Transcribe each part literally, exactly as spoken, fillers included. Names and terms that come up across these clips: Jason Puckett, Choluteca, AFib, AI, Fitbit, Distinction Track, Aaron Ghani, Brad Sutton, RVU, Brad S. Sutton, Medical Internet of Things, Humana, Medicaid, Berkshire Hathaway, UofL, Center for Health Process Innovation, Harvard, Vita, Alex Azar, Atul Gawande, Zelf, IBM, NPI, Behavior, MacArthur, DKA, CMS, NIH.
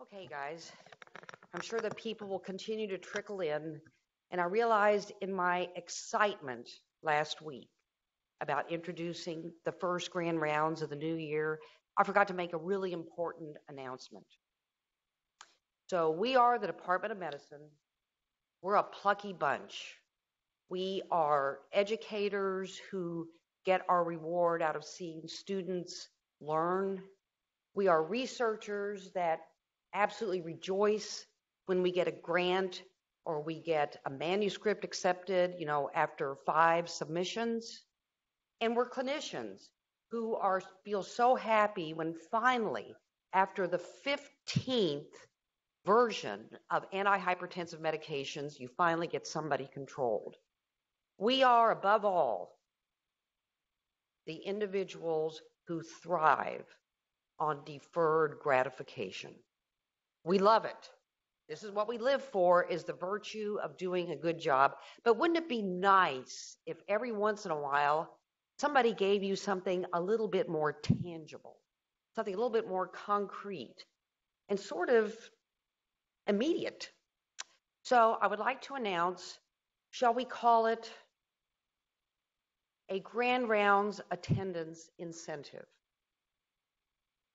Okay, guys, I'm sure the people will continue to trickle in, and I realized in my excitement last week about introducing the first grand rounds of the new year, I forgot to make a really important announcement. So we are the Department of Medicine. We're a plucky bunch. We are educators who get our reward out of seeing students learn. We are researchers that absolutely rejoice when we get a grant or we get a manuscript accepted, you know, after five submissions. And we're clinicians who are feel so happy when finally, after the fifteenth version of antihypertensive medications, you finally get somebody controlled. We are, above all, the individuals who thrive on deferred gratification. We love it. This is what we live for, is the virtue of doing a good job. But wouldn't it be nice if every once in a while somebody gave you something a little bit more tangible, something a little bit more concrete and sort of immediate? So I would like to announce, shall we call it a Grand Rounds attendance incentive.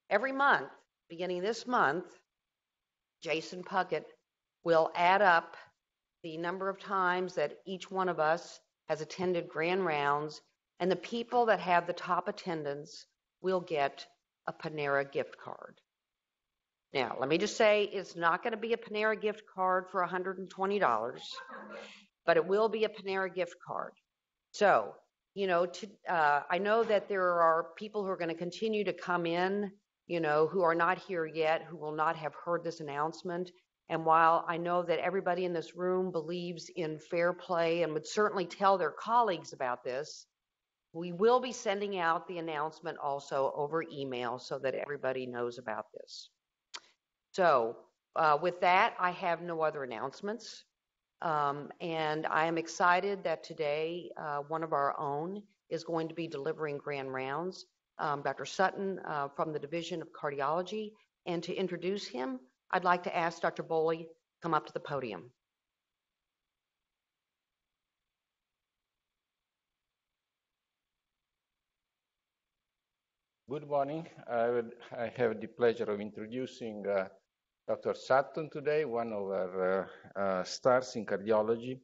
Every month, beginning this month, Jason Puckett will add up the number of times that each one of us has attended Grand Rounds, and the people that have the top attendance will get a Panera gift card. Now, let me just say, it's not going to be a Panera gift card for one hundred twenty dollars, but it will be a Panera gift card. So, you know, to, uh, I know that there are people who are going to continue to come in, you know, who are not here yet, who will not have heard this announcement. And while I know that everybody in this room believes in fair play and would certainly tell their colleagues about this, we will be sending out the announcement also over email so that everybody knows about this. So uh, with that, I have no other announcements. Um, and I am excited that today uh, one of our own is going to be delivering Grand Rounds, um, Doctor Sutton uh, from the Division of Cardiology. And to introduce him, I'd like to ask Doctor Boley come up to the podium. Good morning. I, would, I have the pleasure of introducing uh, Doctor Sutton today, one of our uh, uh, stars in cardiology.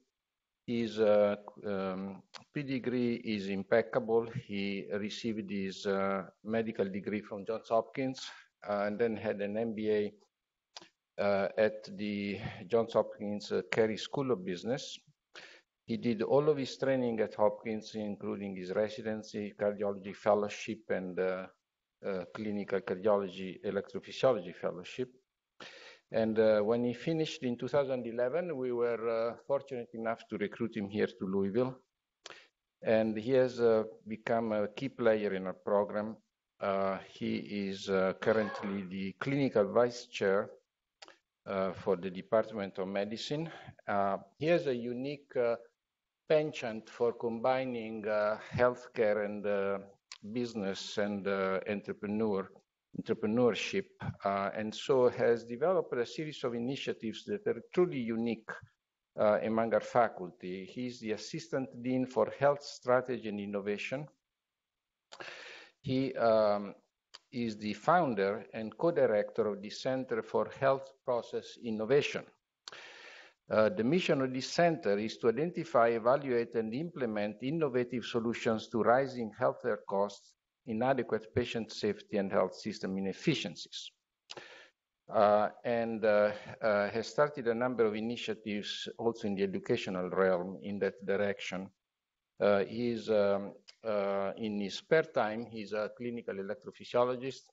His uh, um, pedigree is impeccable. He received his uh, medical degree from Johns Hopkins uh, and then had an M B A uh, at the Johns Hopkins uh, Carey School of Business. He did all of his training at Hopkins, including his residency, cardiology fellowship, and uh, uh, clinical cardiology electrophysiology fellowship. And uh, when he finished in two thousand eleven, we were uh, fortunate enough to recruit him here to Louisville. And he has uh, become a key player in our program. Uh, he is uh, currently the clinical vice chair uh, for the Department of Medicine. Uh, he has a unique uh, penchant for combining uh, healthcare and uh, business and uh, entrepreneur. entrepreneurship, uh, and so has developed a series of initiatives that are truly unique uh, among our faculty. He's the Assistant Dean for Health Strategy and Innovation. He um, is the founder and co-director of the Center for Health Process Innovation. Uh, the mission of this center is to identify, evaluate, and implement innovative solutions to rising healthcare costs, inadequate patient safety, and health system inefficiencies, uh, and uh, uh, has started a number of initiatives also in the educational realm in that direction. Uh, he's, um, uh, in his spare time, he's a clinical electrophysiologist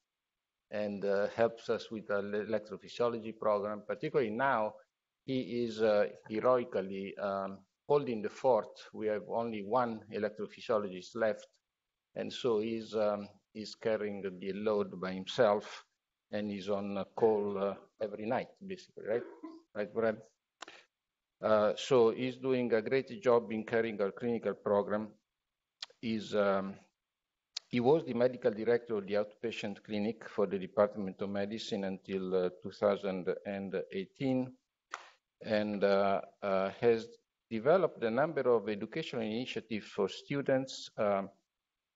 and uh, helps us with the electrophysiology program. Particularly now, he is uh, heroically um, holding the fort. We have only one electrophysiologist left, and so he's, um, he's carrying the load by himself, and he's on call uh, every night, basically, right? Right, Brad? Uh, so he's doing a great job in carrying our clinical program. He's um, He was the medical director of the outpatient clinic for the Department of Medicine until uh, two thousand eighteen, and uh, uh, has developed a number of educational initiatives for students. Um,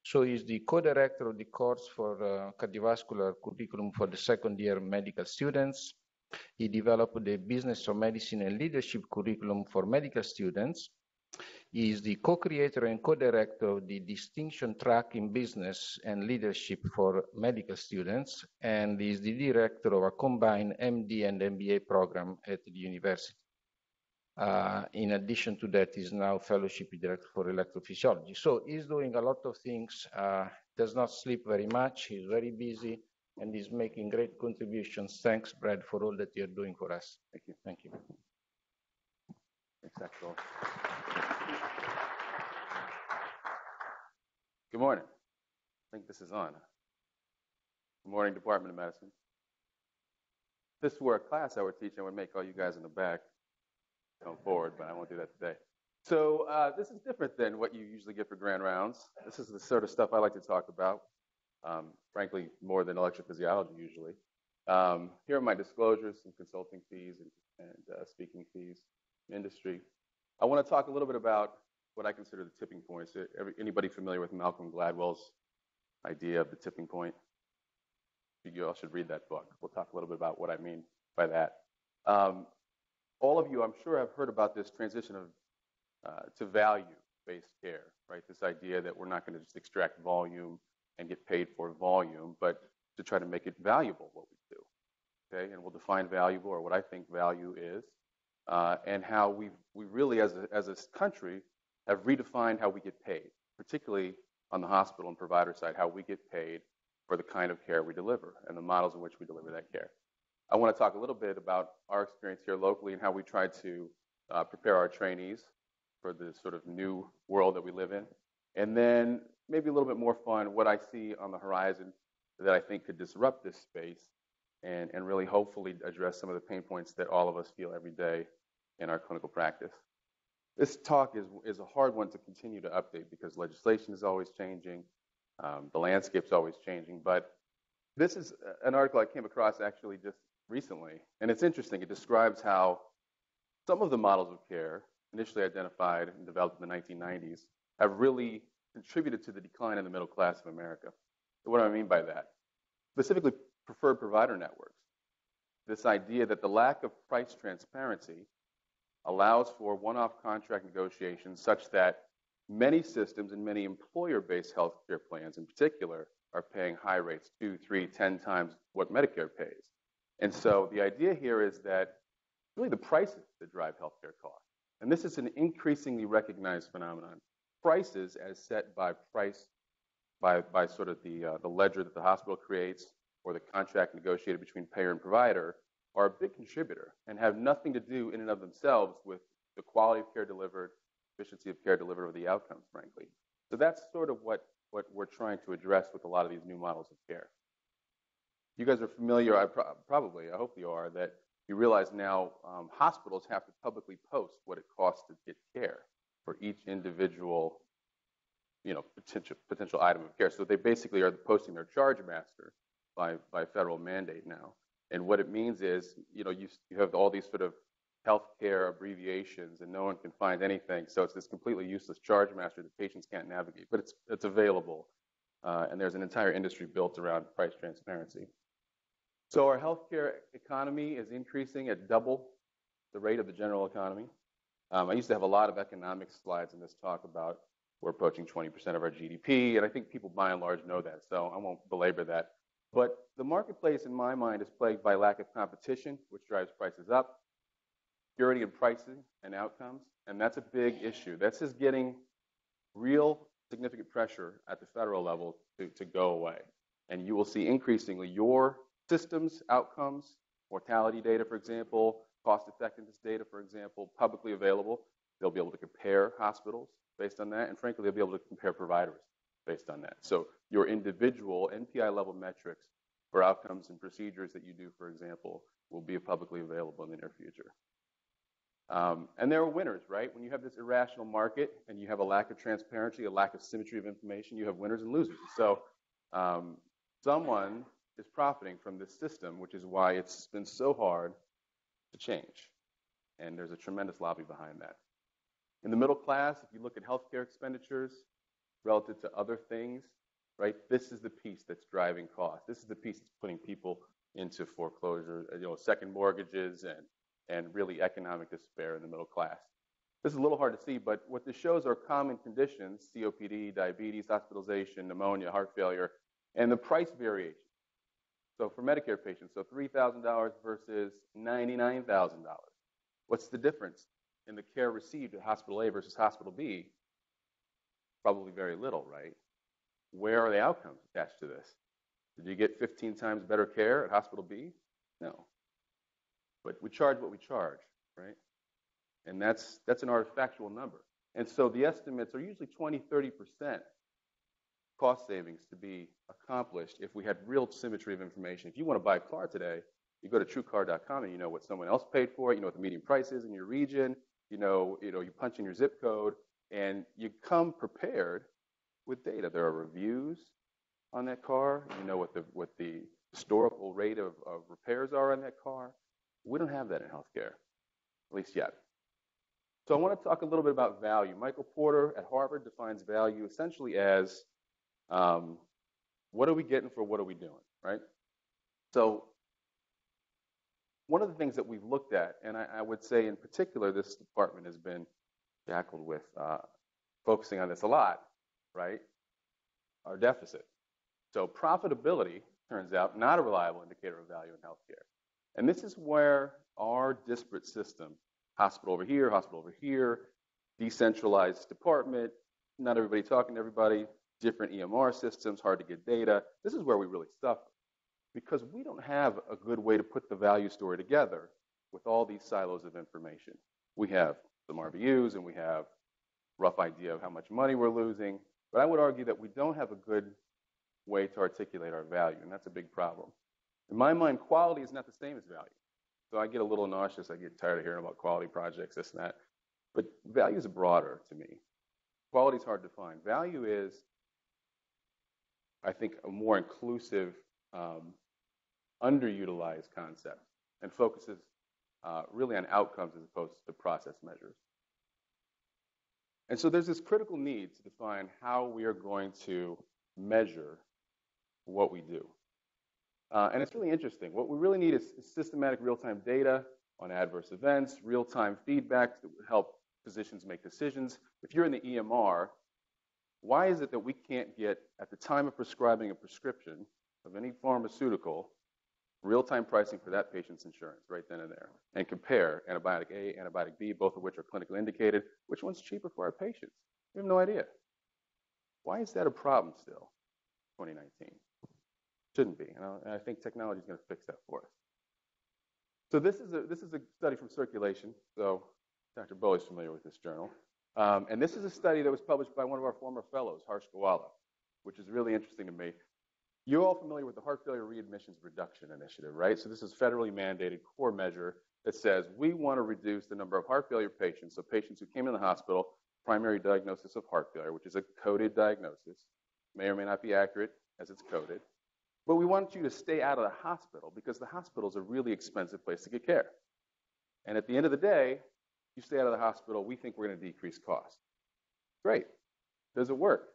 so he's the co-director of the course for uh, cardiovascular curriculum for the second year medical students. He developed the business of medicine and leadership curriculum for medical students. He is the co-creator and co-director of the distinction track in business and leadership for medical students, and he is the director of a combined M D and M B A program at the university. Uh, in addition to that, he's now fellowship director for electrophysiology. So he's doing a lot of things, uh, does not sleep very much, he's very busy, and he's making great contributions. Thanks, Brad, for all that you're doing for us. Thank you. Thank you. Exactly. Good morning. I think this is on. Good morning, Department of Medicine. If this were a class I would teach, I would make all you guys in the back come forward, but I won't do that today. So uh, this is different than what you usually get for grand rounds. This is the sort of stuff I like to talk about, um, frankly, more than electrophysiology usually. Um, here are my disclosures, some consulting fees and, and uh, speaking fees. Industry. I want to talk a little bit about what I consider the tipping points. Every, anybody familiar with Malcolm Gladwell's idea of the tipping point? You all should read that book. We'll talk a little bit about what I mean by that. Um, all of you, I'm sure, have heard about this transition of uh, to value-based care, right? This idea that we're not going to just extract volume and get paid for volume, but to try to make it valuable what we do. Okay, and we'll define valuable, or what I think value is. Uh, and how we we really, as a, as a country, have redefined how we get paid, particularly on the hospital and provider side, how we get paid for the kind of care we deliver and the models in which we deliver that care. I want to talk a little bit about our experience here locally and how we try to uh, prepare our trainees for the sort of new world that we live in. And then maybe a little bit more fun, what I see on the horizon that I think could disrupt this space and, and really hopefully address some of the pain points that all of us feel every day in our clinical practice. This talk is, is a hard one to continue to update because legislation is always changing, um, the landscape's always changing, but this is an article I came across actually just recently, and it's interesting. It describes how some of the models of care initially identified and developed in the nineteen nineties have really contributed to the decline in the middle class of America. So what do I mean by that? Specifically, preferred provider networks. This idea that the lack of price transparency allows for one-off contract negotiations such that many systems and many employer-based health care plans in particular are paying high rates, two, three, ten times what Medicare pays. And so the idea here is that really the prices that drive healthcare costs. And this is an increasingly recognized phenomenon. Prices as set by price, by, by sort of the, uh, the ledger that the hospital creates, or the contract negotiated between payer and provider, are a big contributor and have nothing to do in and of themselves with the quality of care delivered, efficiency of care delivered, or the outcomes, frankly. So that's sort of what, what we're trying to address with a lot of these new models of care. You guys are familiar, I pro probably, I hope you are, that you realize now um, hospitals have to publicly post what it costs to get care for each individual you know, potential, potential item of care. So they basically are posting their charge master By, by federal mandate now. And what it means is, you know, you, you have all these sort of healthcare abbreviations and no one can find anything. So it's this completely useless charge master that patients can't navigate, but it's, it's available. Uh, and there's an entire industry built around price transparency. So our healthcare economy is increasing at double the rate of the general economy. Um, I used to have a lot of economic slides in this talk about we're approaching twenty percent of our G D P. And I think people by and large know that, so I won't belabor that. But the marketplace, in my mind, is plagued by lack of competition, which drives prices up, purity in pricing and outcomes, and that's a big issue. That's just getting real significant pressure at the federal level to, to go away. And you will see increasingly your systems, outcomes, mortality data, for example, cost effectiveness data, for example, publicly available. They'll be able to compare hospitals based on that, and frankly, they'll be able to compare providers based on that. So your individual N P I level metrics for outcomes and procedures that you do, for example, will be publicly available in the near future. Um, and there are winners, right? When you have this irrational market and you have a lack of transparency, a lack of symmetry of information, you have winners and losers. So um, someone is profiting from this system, which is why it's been so hard to change. And there's a tremendous lobby behind that. In the middle class, if you look at healthcare expenditures relative to other things, right, this is the piece that's driving costs. This is the piece that's putting people into foreclosure, you know, second mortgages and, and really economic despair in the middle class. This is a little hard to see, but what this shows are common conditions, C O P D, diabetes, hospitalization, pneumonia, heart failure, and the price variation. So for Medicare patients, so three thousand dollars versus ninety-nine thousand dollars. What's the difference in the care received at hospital A versus hospital B? Probably very little, right? Where are the outcomes attached to this? Did you get fifteen times better care at hospital B? No. But we charge what we charge, right? And that's that's an artifactual number. And so the estimates are usually twenty, thirty percent cost savings to be accomplished if we had real symmetry of information. If you want to buy a car today, you go to true car dot com and you know what someone else paid for it, you know what the median price is in your region, you know, you know, you punch in your zip code, and you come prepared with data. There are reviews on that car, you know what the what the historical rate of, of repairs are on that car. We don't have that in healthcare, at least yet. So I want to talk a little bit about value. Michael Porter at Harvard defines value essentially as um, what are we getting for what are we doing, right? So one of the things that we've looked at, and I, I would say in particular, this department has been tackled with uh, focusing on this a lot, right? Our deficit. So profitability turns out not a reliable indicator of value in healthcare. And this is where our disparate system, hospital over here, hospital over here, decentralized department, not everybody talking to everybody, different E M R systems, hard to get data. This is where we really suffer. Because we don't have a good way to put the value story together with all these silos of information. We have some R V Us and we have a rough idea of how much money we're losing, but I would argue that we don't have a good way to articulate our value, and that's a big problem. In my mind, quality is not the same as value. So I get a little nauseous, I get tired of hearing about quality projects, this and that, but value is broader to me. Quality is hard to find. Value is, I think, a more inclusive, Um, underutilized concept and focuses uh, really on outcomes as opposed to process measures. And so there's this critical need to define how we are going to measure what we do. Uh, and it's really interesting. What we really need is systematic real-time data on adverse events, real-time feedback that would help physicians make decisions. If you're in the E M R, why is it that we can't get, at the time of prescribing a prescription, of any pharmaceutical, real-time pricing for that patient's insurance right then and there, and compare antibiotic A, antibiotic B, both of which are clinically indicated, which one's cheaper for our patients? We have no idea. Why is that a problem still, twenty nineteen? Shouldn't be, and I think technology is going to fix that for us. So this is a, this is a study from Circulation, so Doctor Bowe is familiar with this journal. Um, and this is a study that was published by one of our former fellows, Harsh Gowalla, which is really interesting to me. You're all familiar with the Heart Failure Readmissions Reduction Initiative, right? So this is a federally mandated core measure that says we want to reduce the number of heart failure patients, so patients who came in the hospital, primary diagnosis of heart failure, which is a coded diagnosis, may or may not be accurate as it's coded, but we want you to stay out of the hospital because the hospital is a really expensive place to get care. And at the end of the day, you stay out of the hospital, we think we're going to decrease costs. Great. Does it work?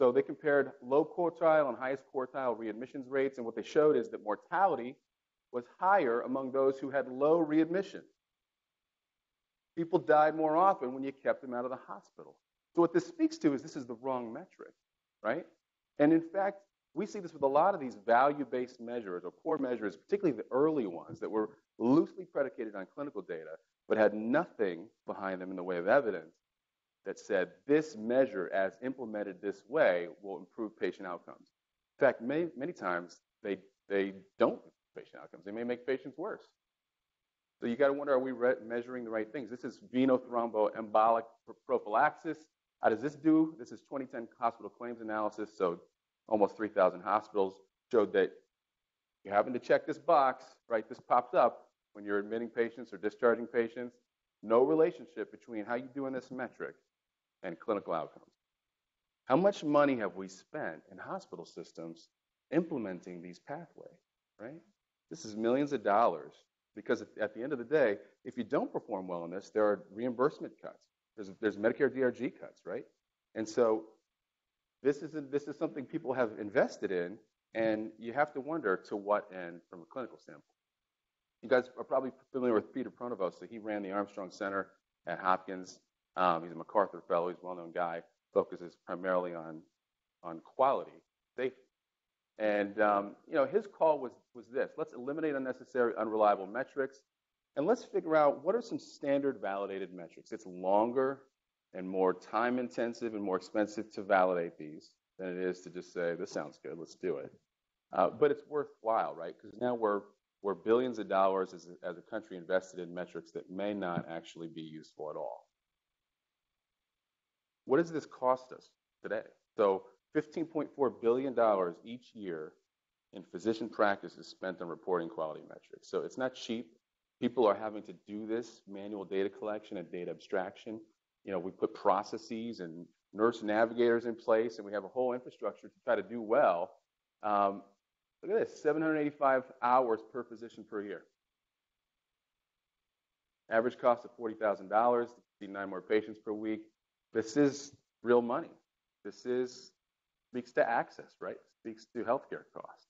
So they compared low quartile and highest quartile readmissions rates, and what they showed is that mortality was higher among those who had low readmission. People died more often when you kept them out of the hospital. So what this speaks to is this is the wrong metric, right? And in fact, we see this with a lot of these value-based measures or core measures, particularly the early ones that were loosely predicated on clinical data, but had nothing behind them in the way of evidence that said this measure as implemented this way will improve patient outcomes. In fact, many, many times they, they don't improve patient outcomes. They may make patients worse. So you gotta wonder, are we re- measuring the right things? This is venothromboembolic prophylaxis. How does this do? This is twenty ten hospital claims analysis. So almost three thousand hospitals showed that you happen to check this box, right? This pops up when you're admitting patients or discharging patients. No relationship between how you do in this metric and clinical outcomes. How much money have we spent in hospital systems implementing these pathways, right? This is millions of dollars, because at the end of the day, if you don't perform well in this, there are reimbursement cuts. There's, there's Medicare D R G cuts, right? And so this is, a, this is something people have invested in, and you have to wonder to what end from a clinical standpoint. You guys are probably familiar with Peter Pronovost. So he ran the Armstrong Center at Hopkins. Um, he's a MacArthur fellow. He's a well-known guy. Focuses primarily on, on quality, safety. And um, you know, his call was, was this: let's eliminate unnecessary, unreliable metrics, and let's figure out what are some standard validated metrics. It's longer and more time-intensive and more expensive to validate these than it is to just say, this sounds good, let's do it. Uh, but it's worthwhile, right? Because now we're, we're billions of dollars as a, as a country invested in metrics that may not actually be useful at all. What does this cost us today? So fifteen point four billion dollars each year in physician practice is spent on reporting quality metrics. So it's not cheap. People are having to do this manual data collection and data abstraction. You know, we put processes and nurse navigators in place, and we have a whole infrastructure to try to do well. Um, look at this, seven hundred eighty-five hours per physician per year. Average cost of forty thousand dollars to see nine more patients per week. This is real money. This is, speaks to access, right? Speaks to healthcare costs.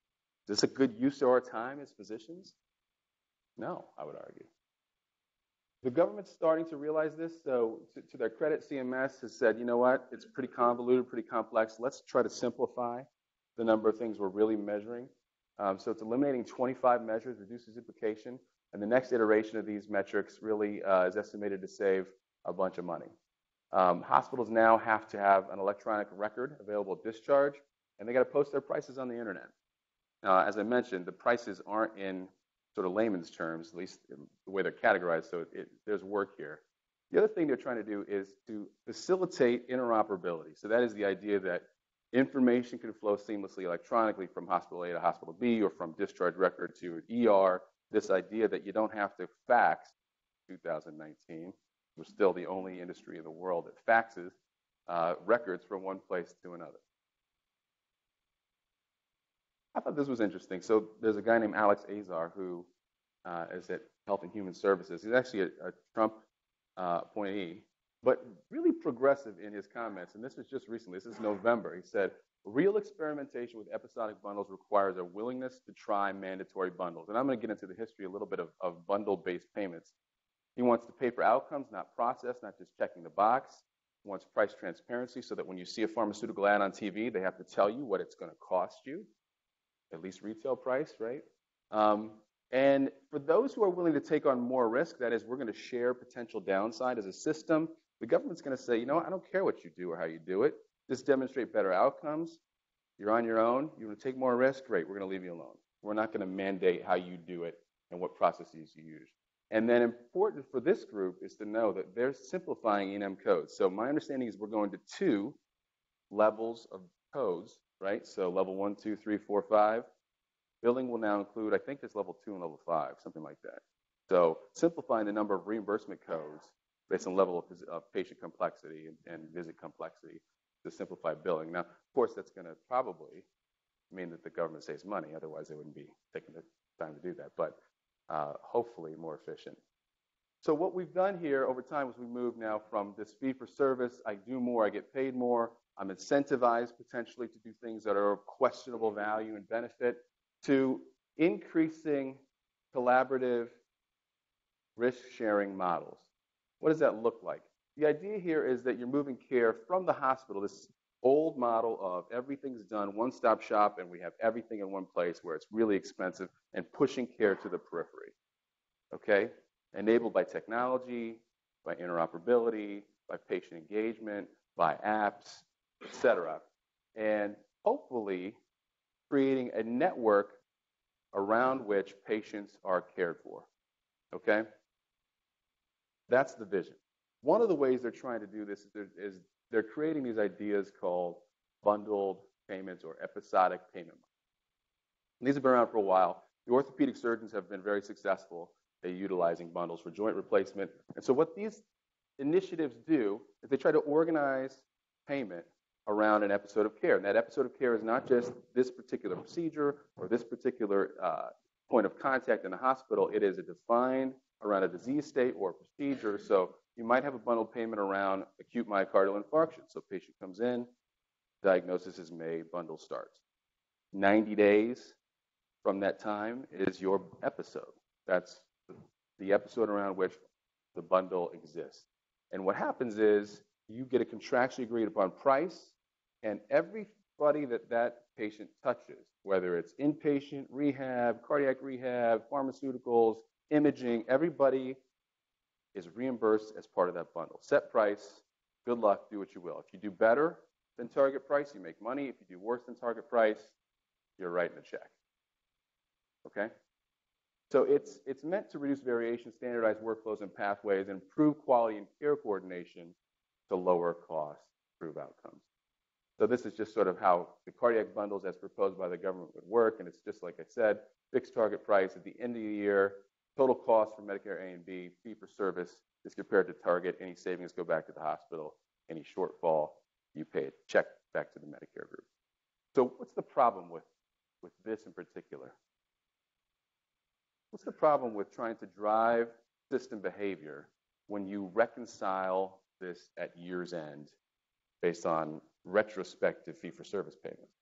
Is this a good use of our time as physicians? No, I would argue. The government's starting to realize this, so to, to their credit, C M S has said, you know what, it's pretty convoluted, pretty complex. Let's try to simplify the number of things we're really measuring. Um, so it's eliminating twenty-five measures, reduces duplication, and the next iteration of these metrics really uh, is estimated to save a bunch of money. Um, hospitals now have to have an electronic record available at discharge, and they got to post their prices on the internet. Uh, as I mentioned, the prices aren't in sort of layman's terms, at least the way they're categorized, so it, it, there's work here. The other thing they're trying to do is to facilitate interoperability. So that is the idea that information can flow seamlessly electronically from hospital A to hospital B, or from discharge record to E R. This idea that you don't have to fax two thousand nineteen. We're still the only industry in the world that faxes uh, records from one place to another. I thought this was interesting. So there's a guy named Alex Azar who uh, is at Health and Human Services. He's actually a, a Trump uh, appointee, but really progressive in his comments. And this was just recently. This is November. He said, real experimentation with episodic bundles requires a willingness to try mandatory bundles. And I'm going to get into the history a little bit of, of bundle-based payments. He wants to pay for outcomes, not process, not just checking the box. He wants price transparency so that when you see a pharmaceutical ad on T V, they have to tell you what it's going to cost you, at least retail price, right? Um, and for those who are willing to take on more risk, that is, we're going to share potential downside as a system, the government's going to say, you know what, I don't care what you do or how you do it. Just demonstrate better outcomes. You're on your own. You want to take more risk? Great, we're going to leave you alone. We're not going to mandate how you do it and what processes you use. And then important for this group is to know that they're simplifying E and M codes. So my understanding is we're going to two levels of codes, right? So level one, two, three, four, five. Billing will now include, I think it's level two and level five, something like that. So simplifying the number of reimbursement codes based on level of, of patient complexity and, and visit complexity to simplify billing. Now, of course, that's going to probably mean that the government saves money. Otherwise, they wouldn't be taking the time to do that. But Uh, hopefully more efficient. So what we've done here over time is we move now from this fee for service, I do more, I get paid more, I'm incentivized potentially to do things that are of questionable value and benefit, to increasing collaborative risk-sharing models. What does that look like? The idea here is that you're moving care from the hospital, this old model of everything's done, one-stop shop, and we have everything in one place where it's really expensive, and pushing care to the periphery, okay? Enabled by technology, by interoperability, by patient engagement, by apps, et cetera. And hopefully creating a network around which patients are cared for, okay? That's the vision. One of the ways they're trying to do this is, is they're creating these ideas called bundled payments or episodic payment models. These have been around for a while. The orthopedic surgeons have been very successful They're utilizing bundles for joint replacement. And so what these initiatives do is they try to organize payment around an episode of care. And that episode of care is not just this particular procedure or this particular uh, point of contact in the hospital. It is a defined around a disease state or a procedure. So you might have a bundled payment around acute myocardial infarction. So patient comes in, diagnosis is made, bundle starts. ninety days from that time is your episode. That's the episode around which the bundle exists. And what happens is you get a contractually agreed upon price, and everybody that that patient touches, whether it's inpatient, rehab, cardiac rehab, pharmaceuticals, imaging, everybody is reimbursed as part of that bundle. Set price, good luck, do what you will. If you do better than target price, you make money. If you do worse than target price, you're writing a check, okay? So it's, it's meant to reduce variation, standardize workflows and pathways, and improve quality and care coordination to lower costs, improve outcomes. So this is just sort of how the cardiac bundles as proposed by the government would work, and it's just like I said, fixed target price at the end of the year, total cost for Medicare A and B, fee for service is compared to target, any savings go back to the hospital, any shortfall, you pay a check back to the Medicare group. So what's the problem with, with this in particular? What's the problem with trying to drive system behavior when you reconcile this at year's end based on retrospective fee-for-service payments?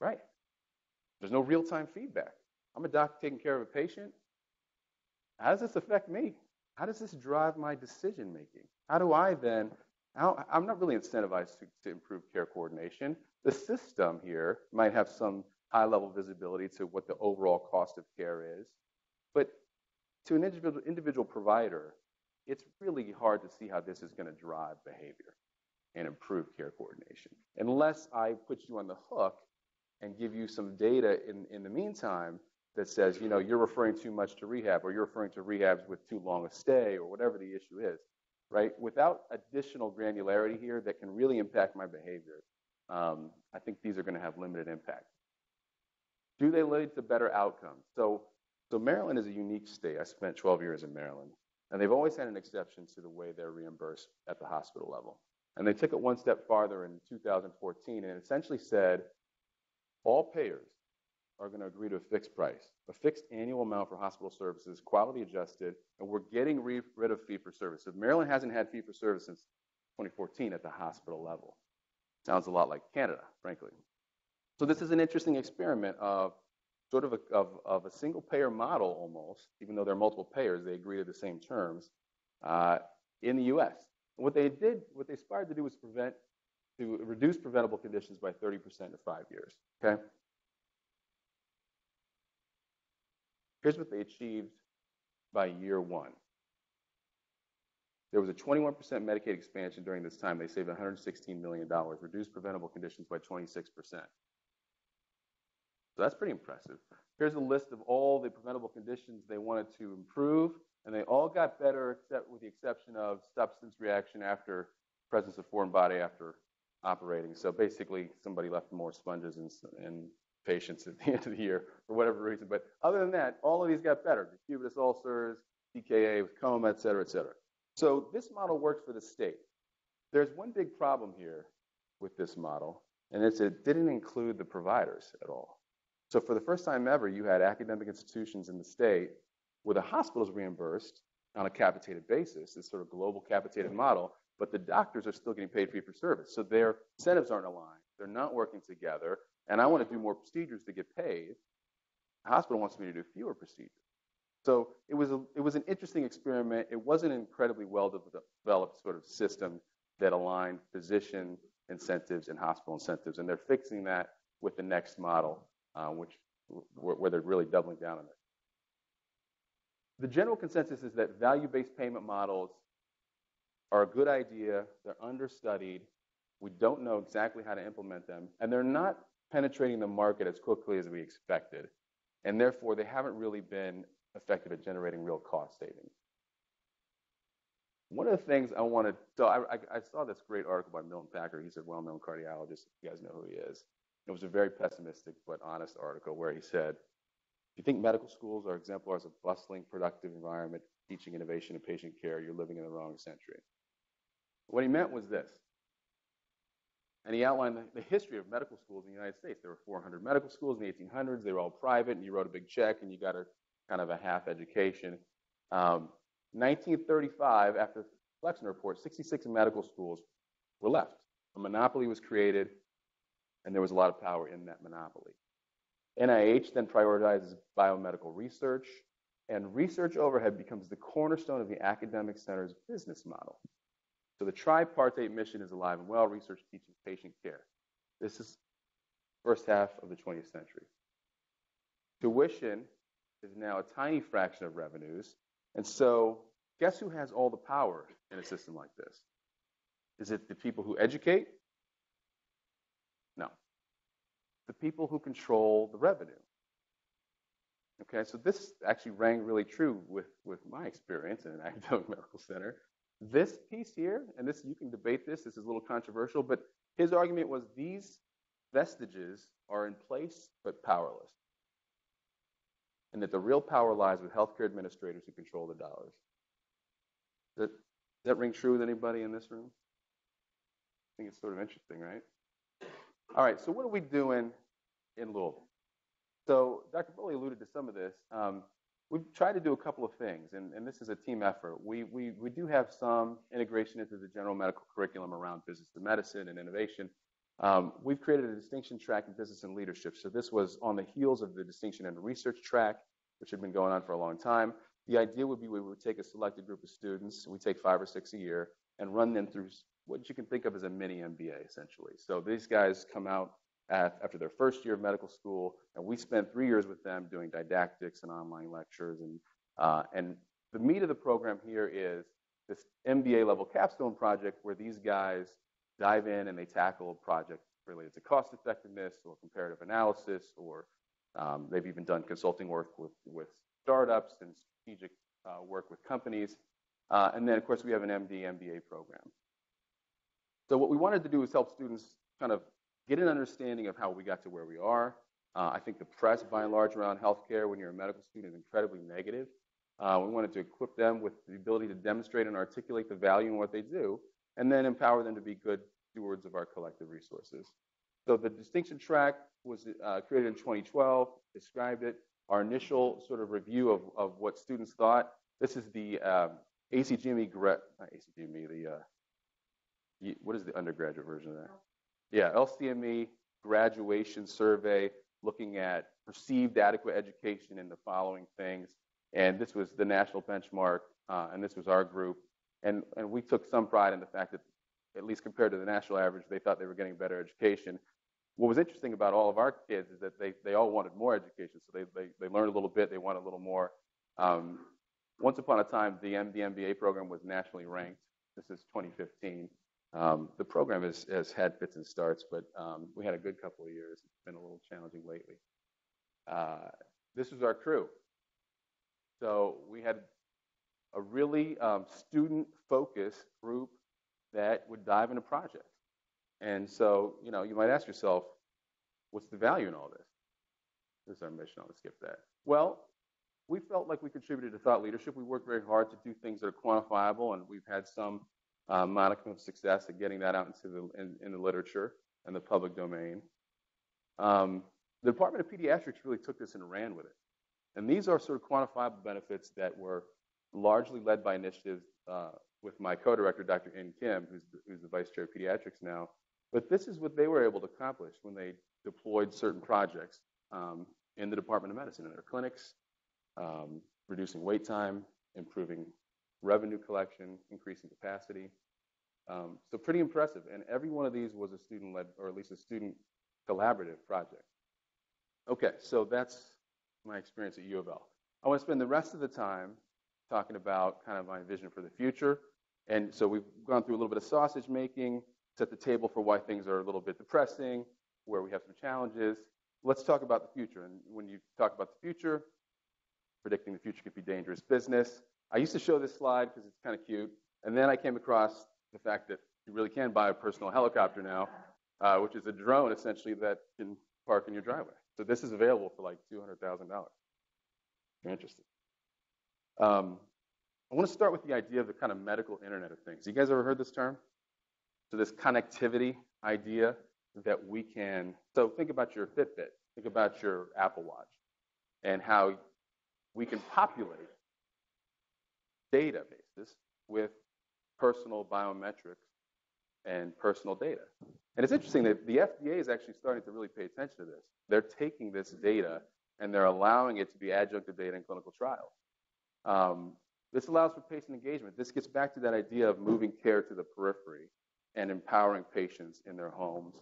Right. There's no real-time feedback. I'm a doc taking care of a patient. How does this affect me? How does this drive my decision-making? How do I then, how, I'm not really incentivized to, to improve care coordination. The system here might have some high-level visibility to what the overall cost of care is, but to an individual, individual provider, it's really hard to see how this is going to drive behavior and improve care coordination. Unless I put you on the hook and give you some data in, in the meantime that says, you know, you're referring too much to rehab, or you're referring to rehabs with too long a stay, or whatever the issue is, right? Without additional granularity here that can really impact my behavior, um, I think these are going to have limited impact. Do they lead to better outcomes? So, so Maryland is a unique state. I spent twelve years in Maryland, and they've always had an exception to the way they're reimbursed at the hospital level. And they took it one step farther in two thousand fourteen and essentially said, all payers are going to agree to a fixed price, a fixed annual amount for hospital services, quality adjusted, and we're getting rid of fee-for-service. So Maryland hasn't had fee-for-service since twenty fourteen at the hospital level. Sounds a lot like Canada, frankly. So this is an interesting experiment of sort of a, of, of a single payer model almost, even though there are multiple payers, they agree to the same terms uh, in the U S. And what they did, what they aspired to do was prevent, to reduce preventable conditions by thirty percent in five years, okay? Here's what they achieved by year one. There was a twenty-one percent Medicaid expansion during this time. They saved one hundred sixteen million dollars, reduced preventable conditions by twenty-six percent. So that's pretty impressive. Here's a list of all the preventable conditions they wanted to improve, and they all got better except with the exception of substance reaction after presence of foreign body after operating. So basically, somebody left more sponges and, and patients at the end of the year for whatever reason. But other than that, all of these got better. Decubitus ulcers, D K A with coma, et cetera, et cetera. So this model works for the state. There's one big problem here with this model, and it's it didn't include the providers at all. So for the first time ever, you had academic institutions in the state where the hospital's reimbursed on a capitated basis, this sort of global capitated model, but the doctors are still getting paid fee for service. So their incentives aren't aligned. They're not working together. And I want to do more procedures to get paid. The hospital wants me to do fewer procedures. So it was a, it was an interesting experiment. It wasn't an incredibly well-developed sort of system that aligned physician incentives and hospital incentives. And they're fixing that with the next model, uh, which where they're really doubling down on it. The general consensus is that value-based payment models are a good idea. They're understudied. We don't know exactly how to implement them, and they're not penetrating the market as quickly as we expected, and therefore they haven't really been effective at generating real cost savings. One of the things I wanted, so I, I saw this great article by Milton Packer. He's a well-known cardiologist. You guys know who he is. It was a very pessimistic but honest article where he said, if you think medical schools are exemplars of bustling, productive environment, teaching innovation and patient care, you're living in the wrong century. What he meant was this. And he outlined the history of medical schools in the United States. There were four hundred medical schools in the eighteen hundreds. They were all private, and you wrote a big check, and you got a kind of a half education. Um, nineteen thirty-five, after the Flexner Report, sixty-six medical schools were left. A monopoly was created, and there was a lot of power in that monopoly. N I H then prioritizes biomedical research, and research overhead becomes the cornerstone of the academic center's business model. So the tripartite mission is alive and well: research, teaching, patient care. This is first half of the twentieth century. Tuition is now a tiny fraction of revenues. And so guess who has all the power in a system like this? Is it the people who educate? No. The people who control the revenue. Okay, so this actually rang really true with, with my experience in an academic medical center. This piece here, and this you can debate this, this is a little controversial, but his argument was these vestiges are in place but powerless. And that the real power lies with healthcare administrators who control the dollars. Does that, does that ring true with anybody in this room? I think it's sort of interesting, right? All right, so what are we doing in Louisville? So Doctor Bowley alluded to some of this. Um, We've tried to do a couple of things, and, and this is a team effort. We, we, we do have some integration into the general medical curriculum around business and medicine and innovation. Um, we've created a distinction track in business and leadership. So this was on the heels of the distinction and research track, which had been going on for a long time. The idea would be we would take a selected group of students, we take five or six a year, and run them through what you can think of as a mini M B A, essentially. So these guys come out At, after their first year of medical school, and we spent three years with them doing didactics and online lectures. And, uh, and the meat of the program here is this M B A level capstone project where these guys dive in and they tackle a project related to cost effectiveness or comparative analysis, or um, they've even done consulting work with, with startups and strategic uh, work with companies. Uh, and then, of course, we have an M D M B A program. So what we wanted to do is help students kind of get an understanding of how we got to where we are. Uh, I think the press, by and large, around healthcare when you're a medical student is incredibly negative. Uh, we wanted to equip them with the ability to demonstrate and articulate the value in what they do, and then empower them to be good stewards of our collective resources. So the distinction track was uh, created in twenty twelve, described it. Our initial sort of review of, of what students thought. This is the um, A C G M E, not A C G M E, the, uh, what is the undergraduate version of that? Yeah, L C M E graduation survey looking at perceived adequate education in the following things. And this was the national benchmark, uh, and this was our group. And, and we took some pride in the fact that, at least compared to the national average, they thought they were getting better education. What was interesting about all of our kids is that they, they all wanted more education. So they, they, they learned a little bit, they wanted a little more. Um, once upon a time, the M D M B A program was nationally ranked. This is twenty fifteen. Um, the program has, has had fits and starts, but um, we had a good couple of years. It's been a little challenging lately. Uh, this was our crew. So we had a really um, student-focused group that would dive into projects. And so, you know, you might ask yourself, what's the value in all this? This is our mission. I'll skip that. Well, we felt like we contributed to thought leadership. We worked very hard to do things that are quantifiable, and we've had some Uh, modicum of success at getting that out into the in, in the literature and the public domain. Um, the Department of Pediatrics really took this and ran with it. And these are sort of quantifiable benefits that were largely led by initiatives uh, with my co-director, Doctor In Kim, who's the, who's the vice chair of pediatrics now. But this is what they were able to accomplish when they deployed certain projects um, in the Department of Medicine, in their clinics, um, reducing wait time, improving revenue collection, increasing capacity. Um, so pretty impressive. And every one of these was a student-led, or at least a student collaborative project. Okay, so that's my experience at U of L. I want to spend the rest of the time talking about kind of my vision for the future. And so we've gone through a little bit of sausage making, set the table for why things are a little bit depressing, where we have some challenges. Let's talk about the future. And when you talk about the future, predicting the future could be dangerous business. I used to show this slide because it's kind of cute, and then I came across the fact that you really can buy a personal helicopter now, uh, which is a drone essentially that can park in your driveway. So this is available for like two hundred thousand dollars if you're interested. Um, I want to start with the idea of the kind of medical internet of things. You guys ever heard this term? So this connectivity idea that we can, so think about your Fitbit, think about your Apple Watch, and how we can populate databases with personal biometrics and personal data. And it's interesting that the F D A is actually starting to really pay attention to this. They're taking this data and they're allowing it to be adjunctive data in clinical trials. Um, this allows for patient engagement. This gets back to that idea of moving care to the periphery and empowering patients in their homes,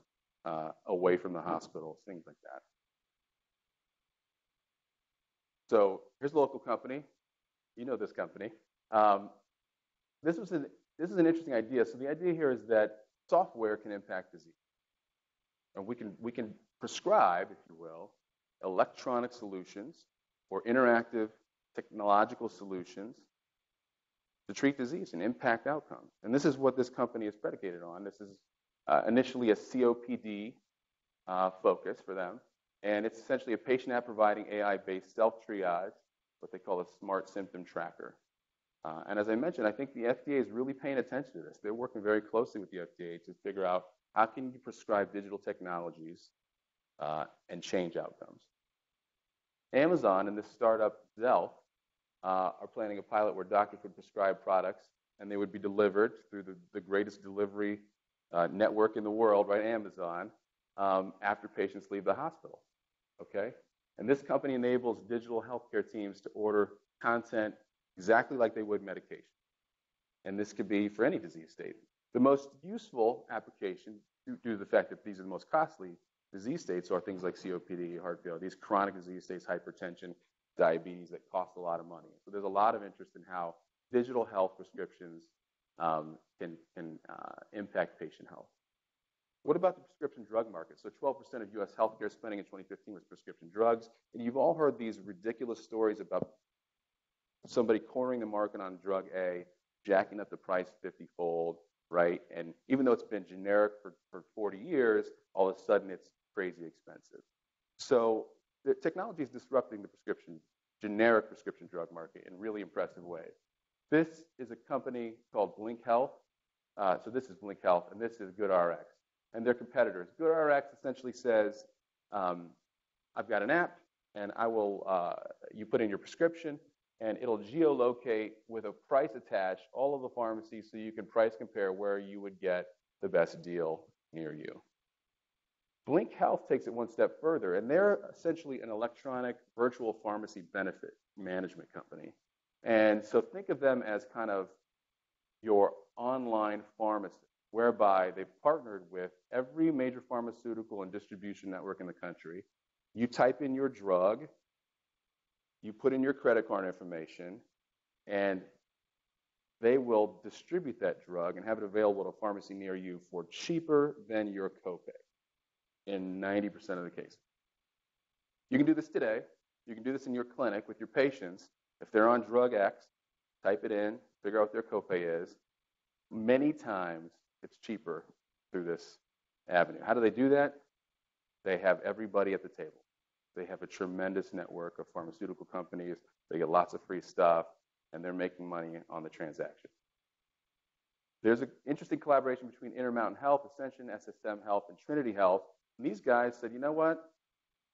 uh, away from the hospitals, things like that. So here's a local company. You know this company. Um, this was an, this is an interesting idea. So the idea here is that software can impact disease. And we can, we can prescribe, if you will, electronic solutions or interactive technological solutions to treat disease and impact outcomes. And this is what this company is predicated on. This is uh, initially a C O P D uh, focus for them. And it's essentially a patient app providing A I-based self-triage, what they call a smart symptom tracker. Uh, and as I mentioned, I think the F D A is really paying attention to this. They're working very closely with the F D A to figure out how can you prescribe digital technologies uh, and change outcomes. Amazon and this startup, Zelf, Uh, are planning a pilot where doctors would prescribe products and they would be delivered through the, the greatest delivery uh, network in the world, right, Amazon, um, after patients leave the hospital, okay? And this company enables digital healthcare teams to order content exactly like they would medication. And this could be for any disease state. The most useful application, due, due to the fact that these are the most costly disease states, are things like C O P D, heart failure, these chronic disease states, hypertension, diabetes, that cost a lot of money. So there's a lot of interest in how digital health prescriptions um, can, can uh, impact patient health. What about the prescription drug market? So twelve percent of U S healthcare spending in twenty fifteen was prescription drugs. And you've all heard these ridiculous stories about somebody cornering the market on drug A, jacking up the price fifty-fold, right? And even though it's been generic for, for forty years, all of a sudden it's crazy expensive. So the technology is disrupting the prescription, generic prescription drug market in really impressive ways. This is a company called Blink Health. Uh, so this is Blink Health, and this is GoodRx. And their competitors. GoodRx essentially says, um, I've got an app, and I will, uh, you put in your prescription, and it'll geolocate with a price attached all of the pharmacies so you can price compare where you would get the best deal near you. Blink Health takes it one step further, and they're essentially an electronic virtual pharmacy benefit management company. And so think of them as kind of your online pharmacist, whereby they've partnered with every major pharmaceutical and distribution network in the country. You type in your drug, you put in your credit card information, and they will distribute that drug and have it available at a pharmacy near you for cheaper than your copay. In ninety percent of the cases. You can do this today. You can do this in your clinic with your patients. If they're on drug X, type it in, figure out what their copay is. Many times it's cheaper through this avenue. How do they do that? They have everybody at the table. They have a tremendous network of pharmaceutical companies. They get lots of free stuff, and they're making money on the transaction. There's an interesting collaboration between Intermountain Health, Ascension, S S M Health, and Trinity Health. And these guys said, you know what?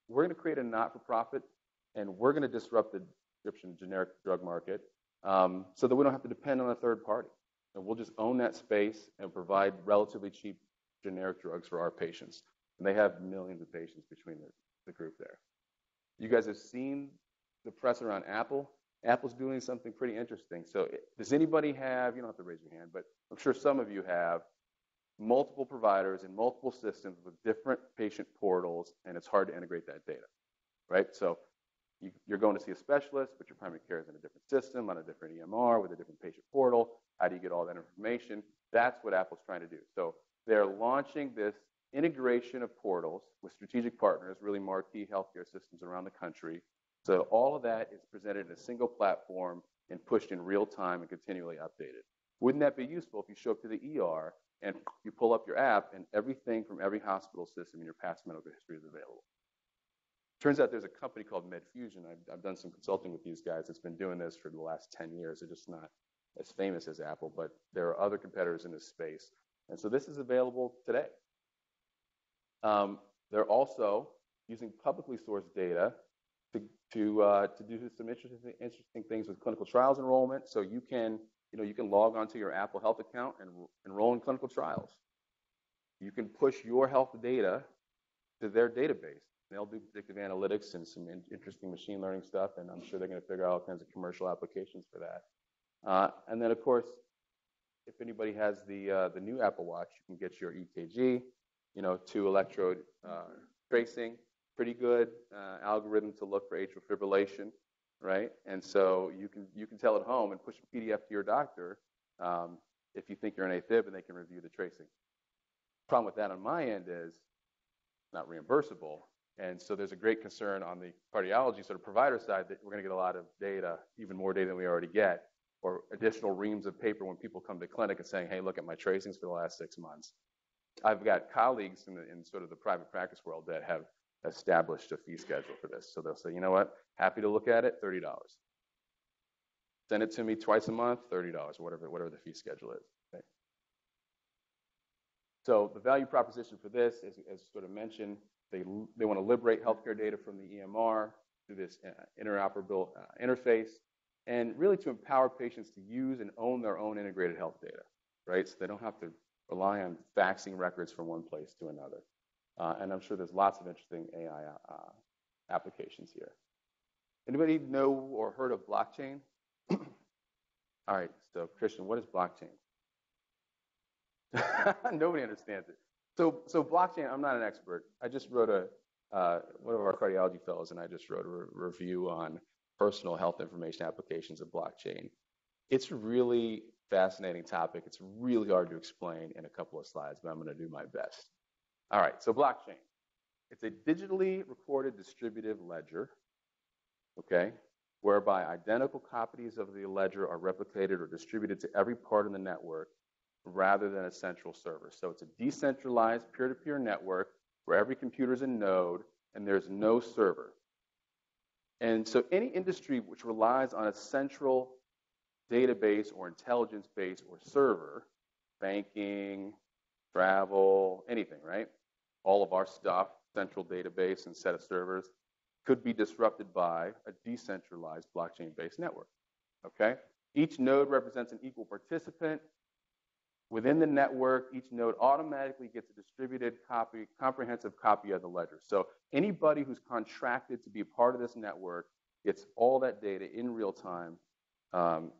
We're going to create a not-for-profit, and we're going to disrupt the prescription generic drug market um, so that we don't have to depend on a third party. And we'll just own that space and provide relatively cheap generic drugs for our patients. And they have millions of patients between the, the group there. You guys have seen the press around Apple. Apple's doing something pretty interesting. So does anybody have, you don't have to raise your hand, but I'm sure some of you have multiple providers in multiple systems with different patient portals, and it's hard to integrate that data, right? So you, you're going to see a specialist, but your primary care is in a different system, on a different E M R, with a different patient portal. How do you get all that information? That's what Apple's trying to do. So they're launching this integration of portals with strategic partners, really marquee healthcare systems around the country. So all of that is presented in a single platform and pushed in real time and continually updated. Wouldn't that be useful if you show up to the E R And you pull up your app, and everything from every hospital system in your past medical history is available. Turns out there's a company called MedFusion. I've, I've done some consulting with these guys that's been doing this for the last ten years. They're just not as famous as Apple, but there are other competitors in this space. And so this is available today. Um, they're also using publicly sourced data to, to, uh, to do some interesting, interesting things with clinical trials enrollment. So you can, you know, you can log onto your Apple Health account and enroll in clinical trials. You can push your health data to their database. They'll do predictive analytics and some in- interesting machine learning stuff, and I'm sure they're going to figure out all kinds of commercial applications for that. Uh, and then, of course, if anybody has the uh, the new Apple Watch, you can get your E K G, you know, two electrode uh, tracing, pretty good uh, algorithm to look for atrial fibrillation, right? And so you can you can tell at home and push a P D F to your doctor um, if you think you're in AFib, and they can review the tracing. Problem with that on my end is it's not reimbursable. And so there's a great concern on the cardiology sort of provider side that we're going to get a lot of data, even more data than we already get, or additional reams of paper when people come to clinic and saying, hey, look at my tracings for the last six months. I've got colleagues in, the, in sort of the private practice world that have established a fee schedule for this. So they'll say, you know what, happy to look at it, thirty dollars. Send it to me twice a month, thirty dollars, whatever, whatever the fee schedule is. Okay? So the value proposition for this is, as sort of mentioned, They, they want to liberate healthcare data from the E M R through this uh, interoperable uh, interface, and really to empower patients to use and own their own integrated health data, right? So they don't have to rely on faxing records from one place to another. Uh, and I'm sure there's lots of interesting A I uh, applications here. Anybody know or heard of blockchain? All right, so Christian, what is blockchain? Nobody understands it. So, so blockchain, I'm not an expert. I just wrote a, uh, one of our cardiology fellows and I just wrote a re- review on personal health information applications of blockchain. It's a really fascinating topic. It's really hard to explain in a couple of slides, but I'm gonna do my best. All right, so blockchain. It's a digitally recorded distributive ledger, okay, whereby identical copies of the ledger are replicated or distributed to every part of the network rather than a central server. So it's a decentralized peer-to-peer network where every computer is a node and there's no server. And so any industry which relies on a central database or intelligence base or server, banking, travel, anything, right? All of our stuff, central database and set of servers, could be disrupted by a decentralized blockchain-based network, okay? Each node represents an equal participant. Within the network, each node automatically gets a distributed copy, comprehensive copy of the ledger. So anybody who's contracted to be a part of this network gets all that data in real time. Um,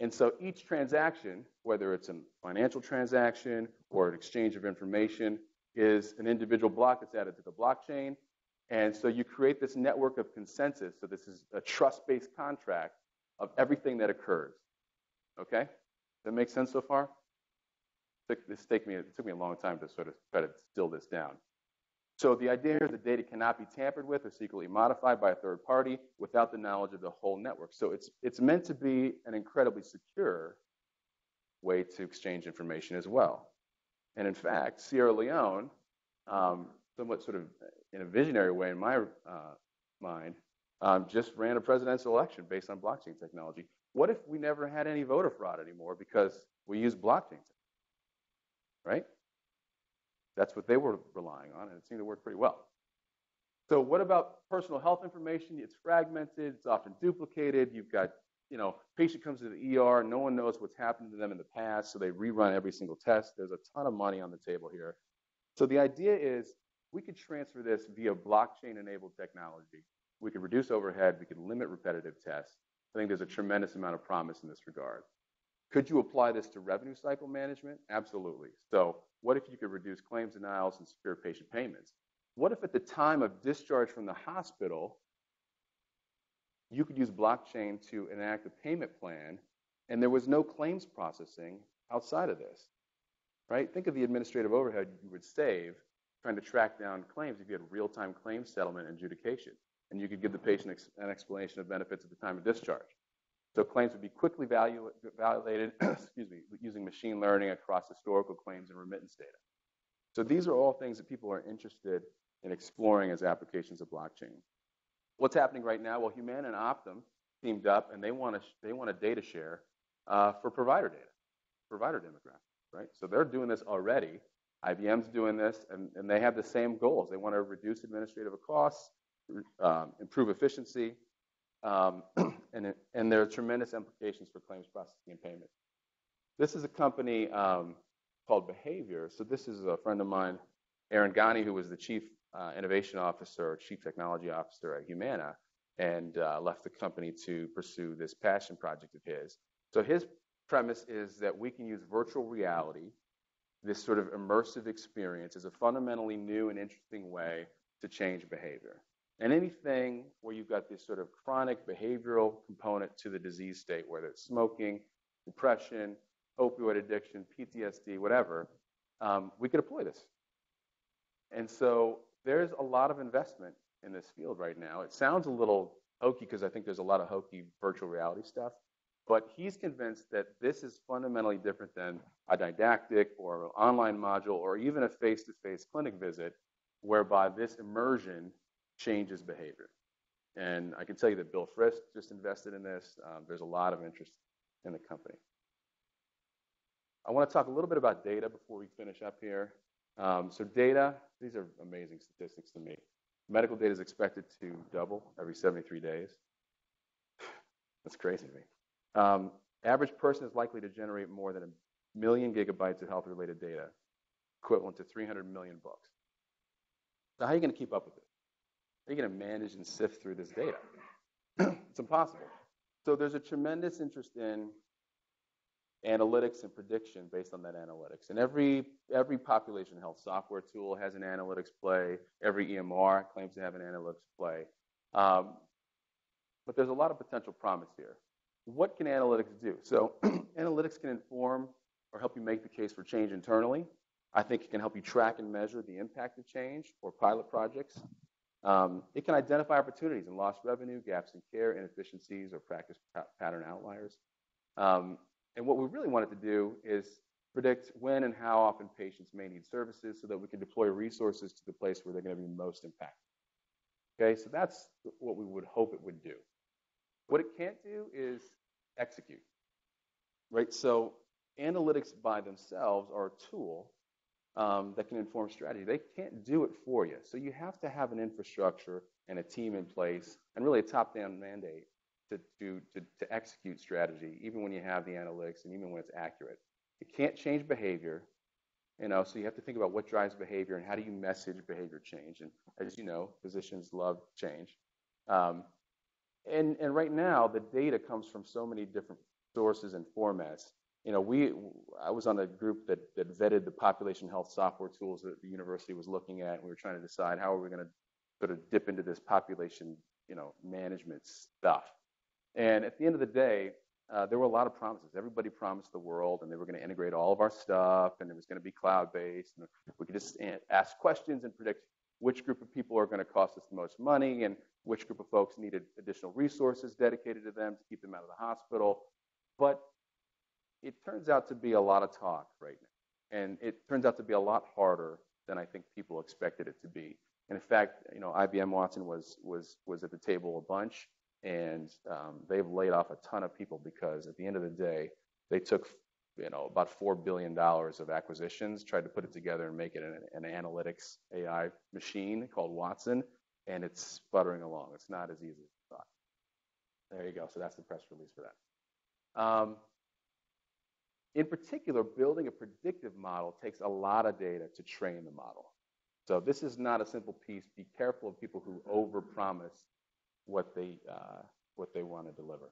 and so each transaction, whether it's a financial transaction or an exchange of information, is an individual block that's added to the blockchain. And so you create this network of consensus. So this is a trust-based contract of everything that occurs, okay? That makes sense so far? This take me, it took me a long time to sort of try to distill this down. So the idea here is the data cannot be tampered with or secretly modified by a third party without the knowledge of the whole network. So it's it's meant to be an incredibly secure way to exchange information as well. And in fact, Sierra Leone, um, somewhat sort of in a visionary way in my uh, mind, um, just ran a presidential election based on blockchain technology. What if we never had any voter fraud anymore because we use blockchain, right? That's what they were relying on, and it seemed to work pretty well. So what about personal health information? It's fragmented, it's often duplicated. You've got, you know, patient comes to the E R, no one knows what's happened to them in the past, so they rerun every single test. There's a ton of money on the table here. So the idea is we could transfer this via blockchain-enabled technology. We could reduce overhead, we could limit repetitive tests. I think there's a tremendous amount of promise in this regard. Could you apply this to revenue cycle management? Absolutely. So what if you could reduce claims denials and secure patient payments? What if at the time of discharge from the hospital, you could use blockchain to enact a payment plan and there was no claims processing outside of this, right? Think of the administrative overhead you would save trying to track down claims if you had real-time claims settlement and adjudication. And you could give the patient an explanation of benefits at the time of discharge. So claims would be quickly value, validated excuse me, using machine learning across historical claims and remittance data. So these are all things that people are interested in exploring as applications of blockchain. What's happening right now? Well, Humana and Optum teamed up, and they want to they want a data share uh, for provider data, provider demographics, right? So they're doing this already. I B M's doing this, and, and they have the same goals. They want to reduce administrative costs, um, improve efficiency, um, and, and there are tremendous implications for claims processing and payment. This is a company um, called Behavior. So this is a friend of mine, Aaron Ghani, who was the chief uh, innovation officer, chief technology officer at Humana, and uh, left the company to pursue this passion project of his. So his premise is that we can use virtual reality, this sort of immersive experience, is a fundamentally new and interesting way to change behavior. And anything where you've got this sort of chronic behavioral component to the disease state, whether it's smoking, depression, opioid addiction, P T S D, whatever, um, we could deploy this. And so there's a lot of investment in this field right now. It sounds a little hokey because I think there's a lot of hokey virtual reality stuff. But he's convinced that this is fundamentally different than a didactic or an online module or even a face-to-face clinic visit, whereby this immersion changes behavior. And I can tell you that Bill Frist just invested in this. Um, there's a lot of interest in the company. I want to talk a little bit about data before we finish up here. Um, so data, these are amazing statistics to me. Medical data is expected to double every seventy-three days. That's crazy to me. Um, average person is likely to generate more than a million gigabytes of health-related data, equivalent to three hundred million books. Now, how are you going to keep up with this? How are you going to manage and sift through this data? It's impossible. So there's a tremendous interest in analytics and prediction based on that analytics. And every, every population health software tool has an analytics play. Every E M R claims to have an analytics play. Um, but there's a lot of potential promise here. What can analytics do? So analytics can inform or help you make the case for change internally. I think it can help you track and measure the impact of change or pilot projects. Um, it can identify opportunities in lost revenue, gaps in care, inefficiencies, or practice pattern outliers. Um, and what we really wanted to do is predict when and how often patients may need services so that we can deploy resources to the place where they're going to be most impactful. Okay, so that's what we would hope it would do. What it can't do is execute, right? So analytics by themselves are a tool um, that can inform strategy. They can't do it for you. So you have to have an infrastructure and a team in place and really a top-down mandate to, to, to, to execute strategy, even when you have the analytics and even when it's accurate. It can't change behavior, you know, so you have to think about what drives behavior and how do you message behavior change. And as you know, physicians love change. Um, And, and right now, the data comes from so many different sources and formats. You know, we I was on a group that, that vetted the population health software tools that the university was looking at. And we were trying to decide how are we going to sort of dip into this population, you know, management stuff. And at the end of the day, uh, there were a lot of promises. Everybody promised the world, and they were going to integrate all of our stuff, and it was going to be cloud-based, and we could just ask questions and predict which group of people are going to cost us the most money, and which group of folks needed additional resources dedicated to them to keep them out of the hospital. But it turns out to be a lot of talk right now. And it turns out to be a lot harder than I think people expected it to be. And in fact, you know, I B M Watson was, was, was at the table a bunch, and um, they've laid off a ton of people because at the end of the day, they took you know, about four billion dollars of acquisitions, tried to put it together and make it an, an analytics A I machine called Watson, and it's sputtering along. It's not as easy as I thought. There you go. So that's the press release for that. Um, in particular, building a predictive model takes a lot of data to train the model. So this is not a simple piece. Be careful of people who overpromise what they uh, what they want to deliver.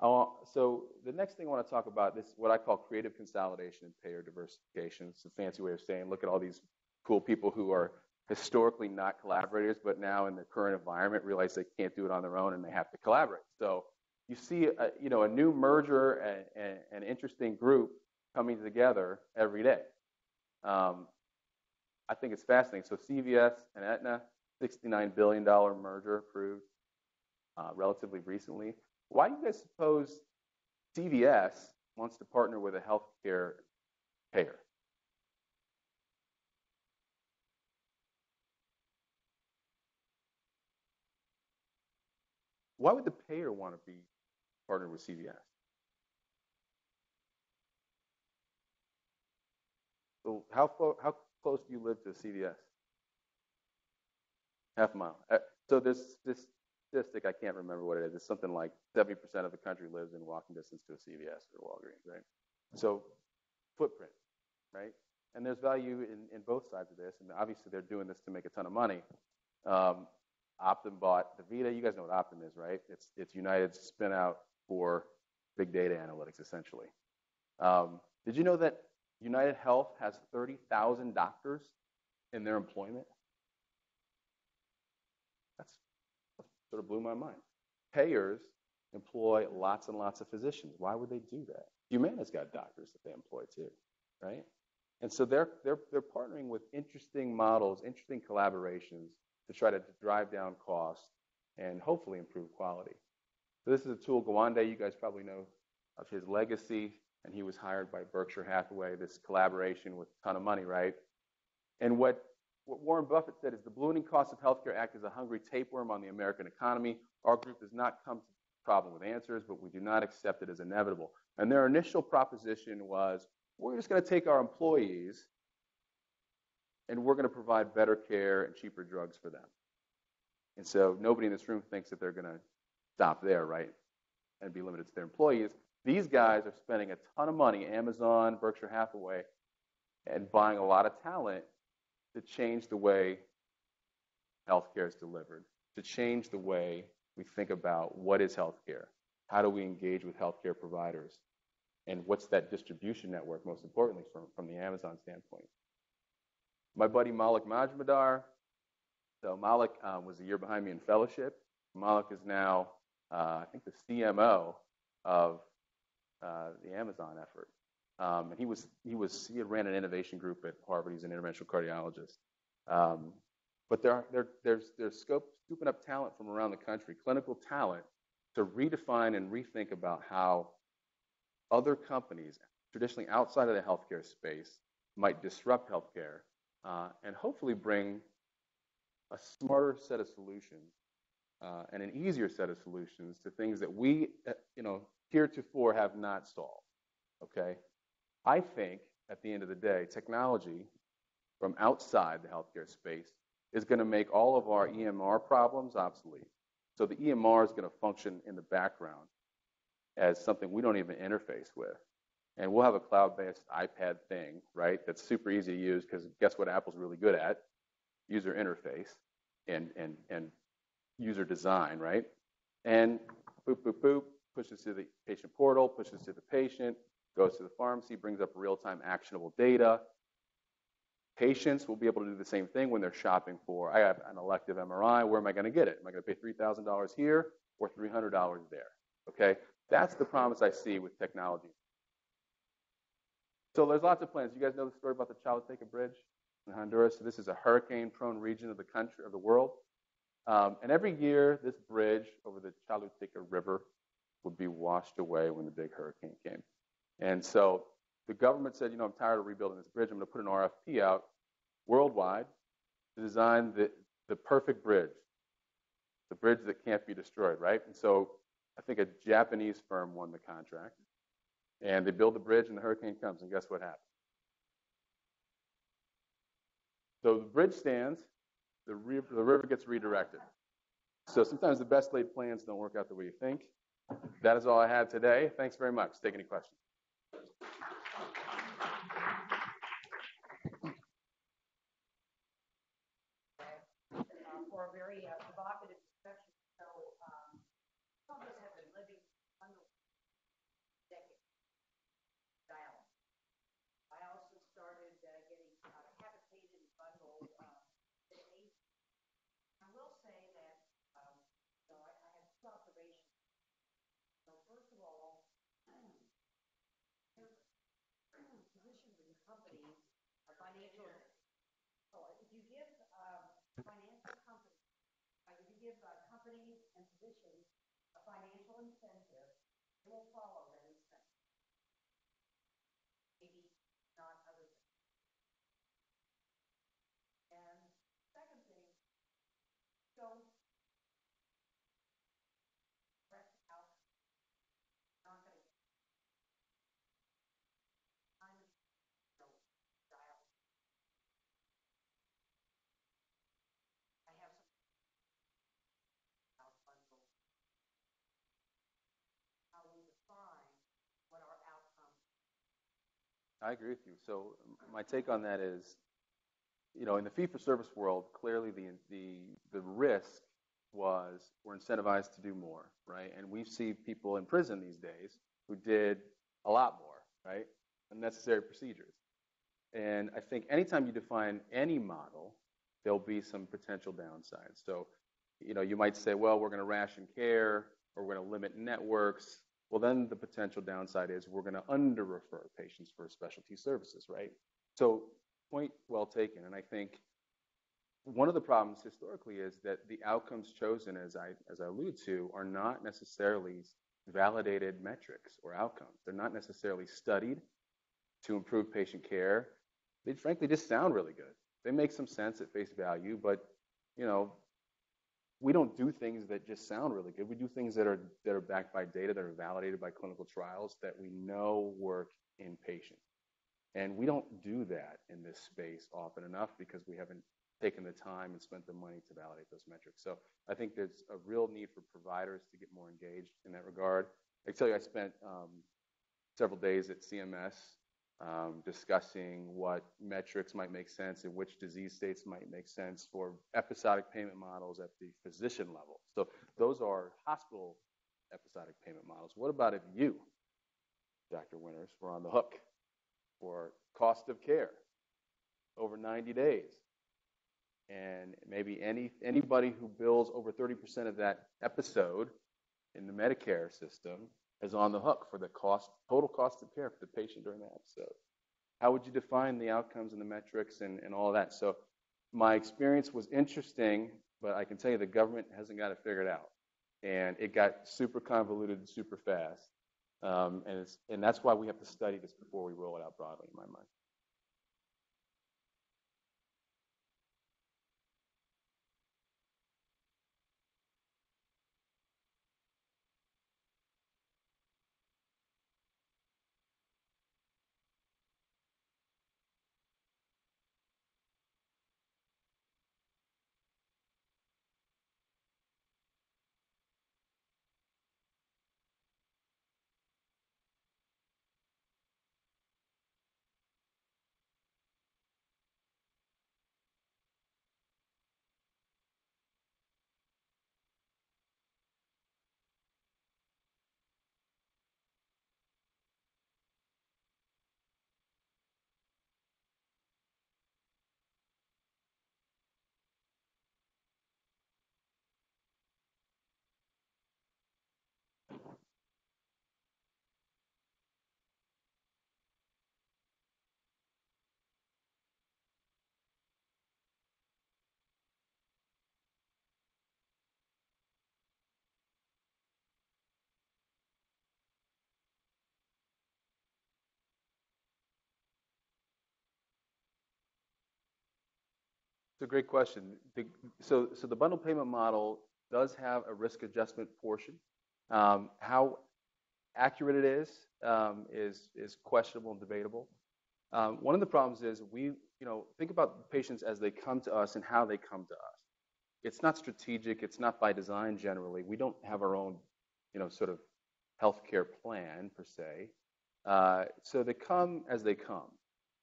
Uh, so the next thing I want to talk about is what I call creative consolidation and payer diversification. It's a fancy way of saying, look at all these cool people who are historically not collaborators, but now in the current environment realize they can't do it on their own and they have to collaborate. So you see a, you know, a new merger and, and an interesting group coming together every day. Um, I think it's fascinating. So C V S and Aetna, sixty-nine billion dollars merger approved uh, relatively recently. Why do you guys suppose C V S wants to partner with a healthcare payer? Why would the payer want to be partnered with C V S? So how, how close do you live to C V S? Half a mile. So there's this statistic, I can't remember what it is. It's something like seventy percent of the country lives in walking distance to a C V S or Walgreens, right? So footprint, right? And there's value in, in both sides of this. And obviously they're doing this to make a ton of money. Um, Optum bought the Vita. You guys know what Optum is, right? It's it's United's spin out for big data analytics, essentially. Um, did you know that United Health has thirty thousand doctors in their employment? That's, that sort of blew my mind. Payers employ lots and lots of physicians. Why would they do that? Humana's got doctors that they employ too, right? And so they're they're they're partnering with interesting models, interesting collaborations, to try to drive down costs and hopefully improve quality. So this is Atul Gawande. You guys probably know of his legacy, and he was hired by Berkshire Hathaway, this collaboration with a ton of money, right? And what, what Warren Buffett said is the ballooning cost of healthcare act is a hungry tapeworm on the American economy. Our group does not come to the problem with answers, but we do not accept it as inevitable. And their initial proposition was, we're just gonna take our employees and we're going to provide better care and cheaper drugs for them. And so nobody in this room thinks that they're going to stop there, right, and be limited to their employees. These guys are spending a ton of money, Amazon, Berkshire Hathaway, and buying a lot of talent to change the way healthcare is delivered, to change the way we think about what is healthcare, how do we engage with healthcare providers, and what's that distribution network, most importantly, from, from the Amazon standpoint. My buddy Malik Majmudar, so Malik um, was a year behind me in fellowship. Malik is now, uh, I think, the C M O of uh, the Amazon effort. Um, and he was, he was, he had ran an innovation group at Harvard. He's an interventional cardiologist. Um, but there, there, there's, there's scope, scooping up talent from around the country, clinical talent, to redefine and rethink about how other companies, traditionally outside of the healthcare space, might disrupt healthcare. Uh, and hopefully bring a smarter set of solutions uh, and an easier set of solutions to things that we, you know, heretofore have not solved, okay? I think, at the end of the day, technology from outside the healthcare space is gonna make all of our E M R problems obsolete. So the E M R is gonna function in the background as something we don't even interface with. And we'll have a cloud-based iPad thing, right, that's super easy to use, because guess what Apple's really good at? User interface and, and, and user design, right? And boop, boop, boop, pushes to the patient portal, pushes to the patient, goes to the pharmacy, brings up real-time actionable data. Patients will be able to do the same thing when they're shopping for, I have an elective M R I, where am I gonna get it? Am I gonna pay three thousand dollars here or three hundred dollars there, okay? That's the promise I see with technology. So there's lots of plans. You guys know the story about the Choluteca Bridge in Honduras? So this is a hurricane-prone region of the country, of the world. Um, and every year, this bridge over the Choluteca River would be washed away when the big hurricane came. And so the government said, you know, I'm tired of rebuilding this bridge. I'm going to put an R F P out worldwide to design the, the perfect bridge, the bridge that can't be destroyed, right? And so I think a Japanese firm won the contract. And they build the bridge, and the hurricane comes, and guess what happens? So the bridge stands, the, re the river gets redirected. So sometimes the best laid plans don't work out the way you think. That is all I had today. Thanks very much. Take any questions. For a very uh, provocative discussion, so um, some of us have been living under financial. So if you give um, financial companies, uh, if you give uh, companies and physicians a financial incentive, they will follow that incentive. Maybe not other things. And second thing, don't rest out. Not going to time is don't dial. I have some out bundle. How we define what our outcomes. I agree with you. So my take on that is, you know, in the fee-for-service world, clearly the the the risk was we're incentivized to do more, right? And we see people in prison these days who did a lot more, right? Unnecessary procedures. And I think anytime you define any model, there'll be some potential downsides. So, you know, you might say, well, we're going to ration care or we're going to limit networks. Well, then the potential downside is we're going to under-refer patients for specialty services, right? So point well taken. And I think one of the problems historically is that the outcomes chosen, as I as I allude to, are not necessarily validated metrics or outcomes. They're not necessarily studied to improve patient care. They frankly just sound really good. They make some sense at face value, but you know, we don't do things that just sound really good. We do things that are that are backed by data, that are validated by clinical trials that we know work in patients. And we don't do that in this space often enough because we haven't taken the time and spent the money to validate those metrics. So I think there's a real need for providers to get more engaged in that regard. I tell you, I spent um, several days at C M S um, discussing what metrics might make sense and which disease states might make sense for episodic payment models at the physician level. So those are hospital episodic payment models. What about if you, Doctor Winters, were on the hook for cost of care over ninety days. And maybe any anybody who bills over thirty percent of that episode in the Medicare system is on the hook for the cost, total cost of care for the patient during that episode. How would you define the outcomes and the metrics and, and all that? So my experience was interesting, but I can tell you the government hasn't got it figured out. And it got super convoluted and super fast. Um, and it's, and that's why we have to study this before we roll it out broadly, in my mind. It's a great question. The, so, so the bundle payment model does have a risk adjustment portion. Um, how accurate it is um, is is questionable and debatable. Um, one of the problems is we, you know, think about patients as they come to us and how they come to us. It's not strategic. It's not by design. Generally, we don't have our own, you know, sort of healthcare plan per se. Uh, so they come as they come,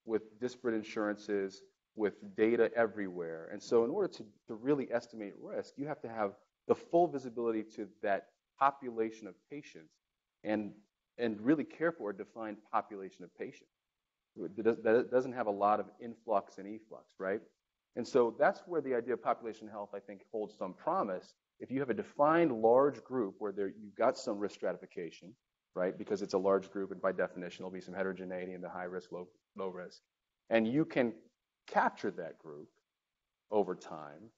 with disparate insurances, with data everywhere. And so in order to, to really estimate risk, you have to have the full visibility to that population of patients and and really care for a defined population of patients. That doesn't have a lot of influx and efflux, right? And so that's where the idea of population health, I think, holds some promise. If you have a defined large group where there, you've got some risk stratification, right? Because it's a large group and by definition, there'll be some heterogeneity in the high risk, low, low risk. And you can capture that group over time,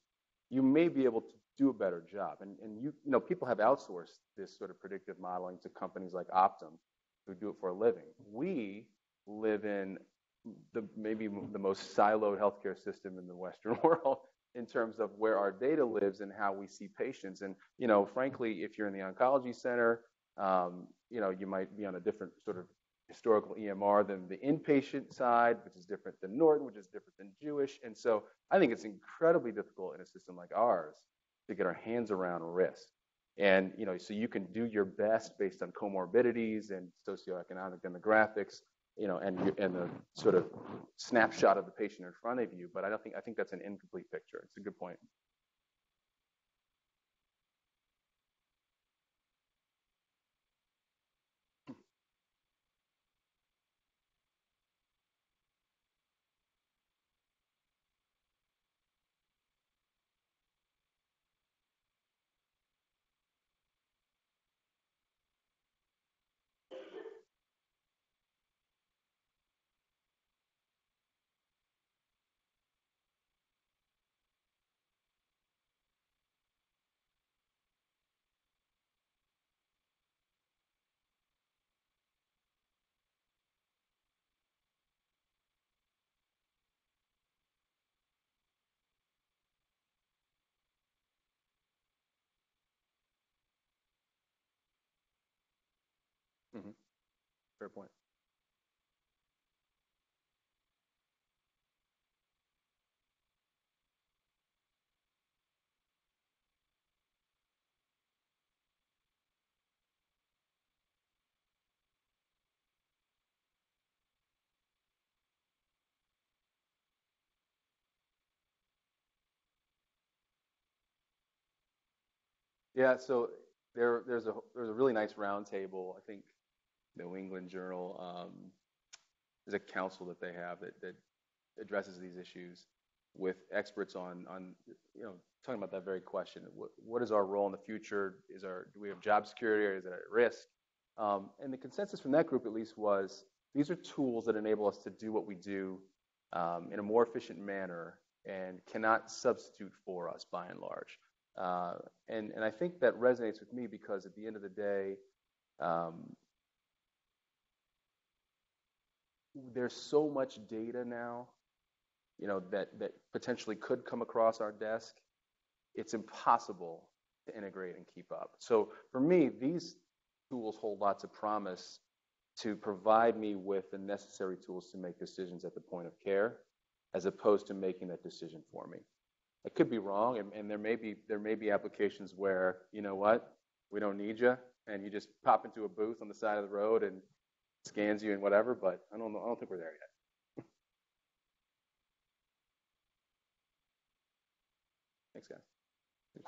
you may be able to do a better job. And, and you, you know, people have outsourced this sort of predictive modeling to companies like Optum, who do it for a living. We live in the maybe the most siloed healthcare system in the Western world in terms of where our data lives and how we see patients. And, you know, frankly, if you're in the oncology center, um, you know, you might be on a different sort of historical E M R than the inpatient side, which is different than Norton, which is different than Jewish. And so I think it's incredibly difficult in a system like ours to get our hands around risk. And, you know, so you can do your best based on comorbidities and socioeconomic demographics, you know, and and the sort of snapshot of the patient in front of you. But I don't think I think that's an incomplete picture. It's a good point. Mm-hmm. Fair point. Yeah, so there, there's a there's a really nice roundtable, I think. New England Journal, um, there's a council that they have that, that addresses these issues with experts on, on, you know, talking about that very question. What, what is our role in the future? Is our, do we have job security, or is it at risk? Um, and the consensus from that group, at least, was these are tools that enable us to do what we do um, in a more efficient manner and cannot substitute for us by and large. Uh, and, and I think that resonates with me because at the end of the day, um, there's so much data now, you know, that, that potentially could come across our desk. It's impossible to integrate and keep up. So for me, these tools hold lots of promise to provide me with the necessary tools to make decisions at the point of care, as opposed to making that decision for me. I could be wrong, and, and there may be there may be applications where, you know what, we don't need you, and you just pop into a booth on the side of the road and scans you and whatever, but I don't know, I don't think we're there yet. Thanks, guys. Thank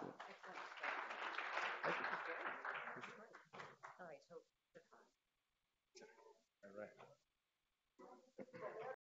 you. Thank you. All right.